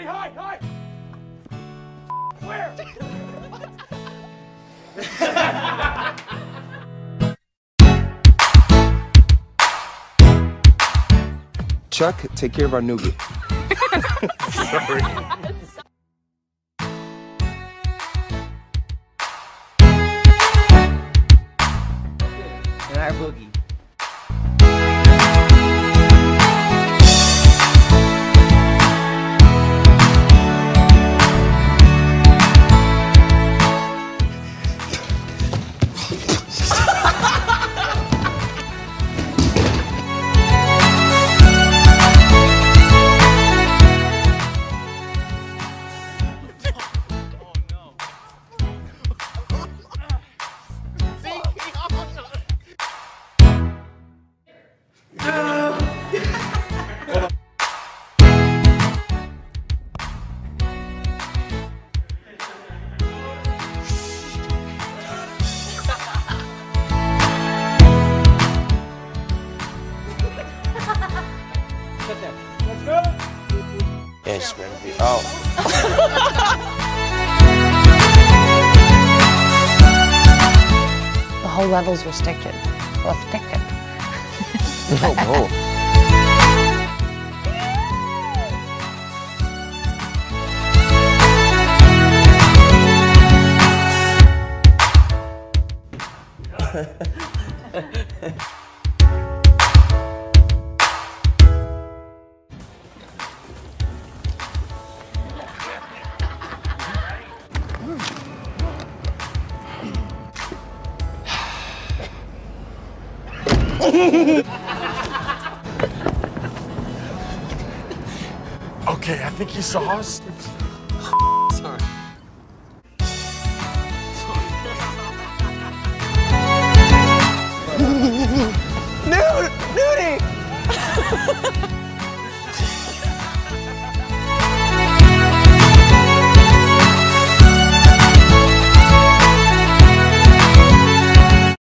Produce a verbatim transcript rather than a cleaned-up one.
Everybody hide, hide! Where? Chuck, take care of our nougat. Sorry. And our boogie. Yes, better be out. The whole level's restricted. Restricted. No, no. Okay, I think he saw us. Sorry. Nude! Nudie!